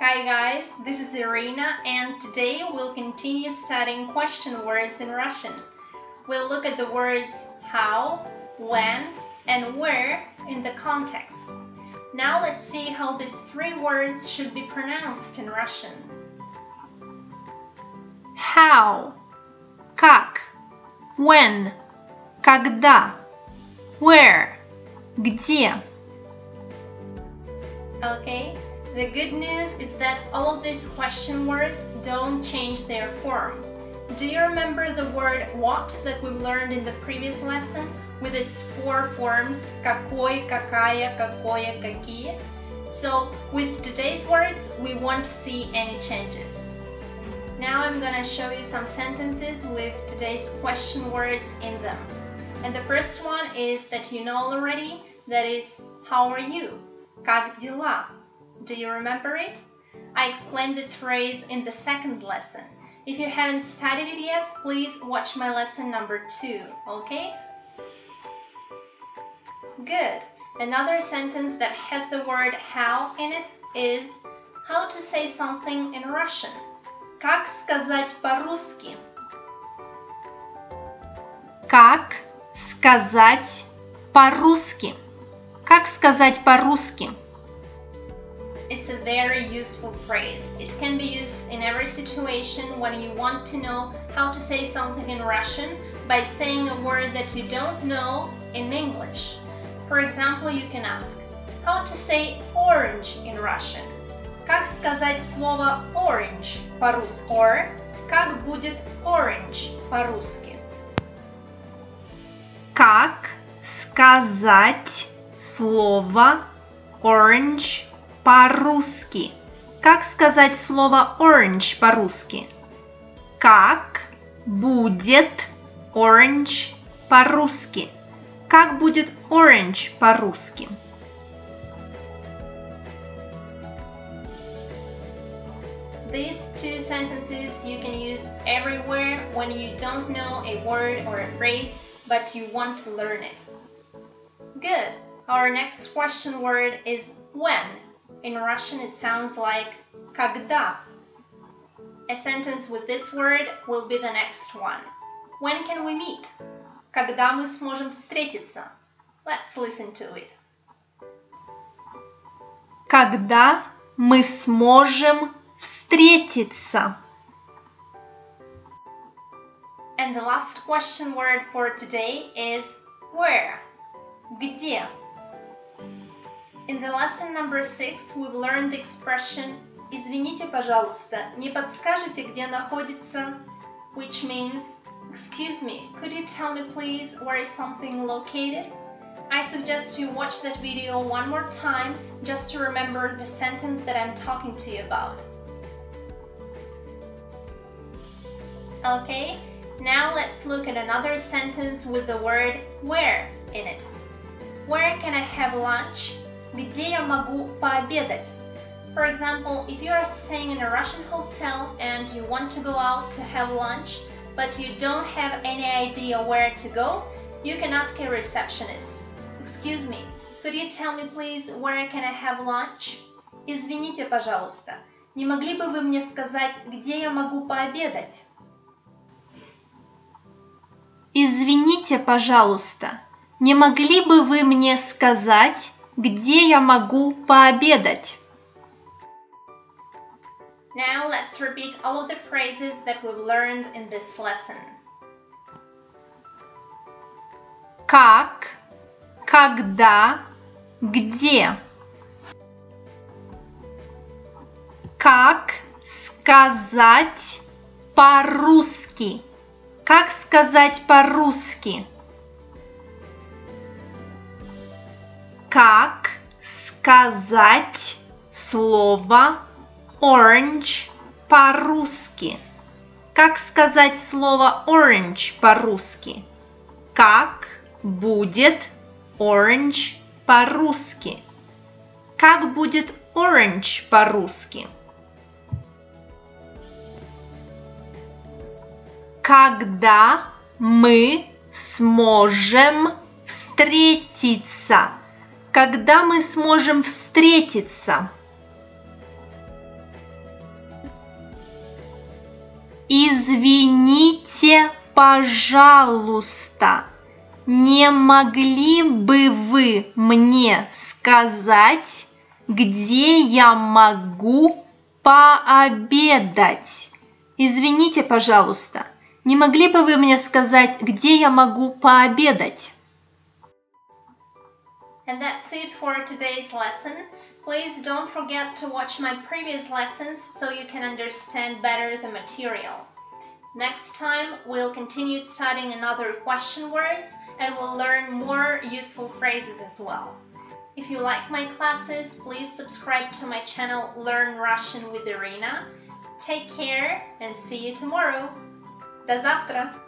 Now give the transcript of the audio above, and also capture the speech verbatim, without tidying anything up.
Hi guys, this is Irina and today we'll continue studying question words in Russian. We'll look at the words how, when, and where in the context. Now let's see how these three words should be pronounced in Russian. How, как, when, когда, where, где. Okay. The good news is that all of these question words don't change their form. Do you remember the word what that we learned in the previous lesson with its four forms какой, какая, какое, какие? So with today's words we won't see any changes. Now I'm gonna show you some sentences with today's question words in them. And the first one is that you know already, that is how are you? Как дела? Do you remember it? I explained this phrase in the second lesson. If you haven't studied it yet, please watch my lesson number two, okay? Good. Another sentence that has the word how in it is how to say something in Russian. Как сказать по-русски? Как сказать по-русски? Как сказать по-русски? It's a very useful phrase. It can be used in every situation when you want to know how to say something in Russian by saying a word that you don't know in English. For example, you can ask, how to say orange in Russian? Как сказать слово orange по-русски? Or, как будет orange по-русски? Как сказать слово orange по-русски. Как сказать слово orange по-русски? Как будет orange по-русски? Как будет orange по-русски? These two sentences you can use everywhere when you don't know a word or a phrase, but you want to learn it. Good. Our next question word is when. In Russian it sounds like когда. A sentence with this word will be the next one. When can we meet? Когда мы сможем встретиться? Let's listen to it. Когда мы сможем встретиться? And the last question word for today is where. Где? In the lesson number six, we've learned the expression «Извините, пожалуйста, не подскажете, где находится?» which means «Excuse me, could you tell me please where is something located?» I suggest you watch that video one more time just to remember the sentence that I'm talking to you about. Okay, now let's look at another sentence with the word «where» in it. Where can I have lunch? Где я могу пообедать? For example, if you are staying in a Russian hotel and you want to go out to have lunch, but you don't have any idea where to go, you can ask a receptionist. Excuse me, could you tell me please where can I have lunch? Извините, пожалуйста, не могли бы вы мне сказать, где я могу пообедать? Извините, пожалуйста, не могли бы вы мне сказать, где я могу пообедать? Now let's repeat all of the phrases that we've learned in this lesson. Как, когда, где. Как сказать по-русски? Как сказать по-русски? Как сказать слово orange по-русски? Как сказать слово orange по-русски? Как будет orange по-русски? Как будет orange по-русски? Когда мы сможем встретиться? Когда мы сможем встретиться? Извините, пожалуйста, не могли бы вы мне сказать, где я могу пообедать? Извините, пожалуйста, не могли бы вы мне сказать, где я могу пообедать? And that's it for today's lesson. Please don't forget to watch my previous lessons so you can understand better the material. Next time, we'll continue studying another question words and we'll learn more useful phrases as well. If you like my classes, please subscribe to my channel Learn Russian with Irina. Take care and see you tomorrow. До завтра!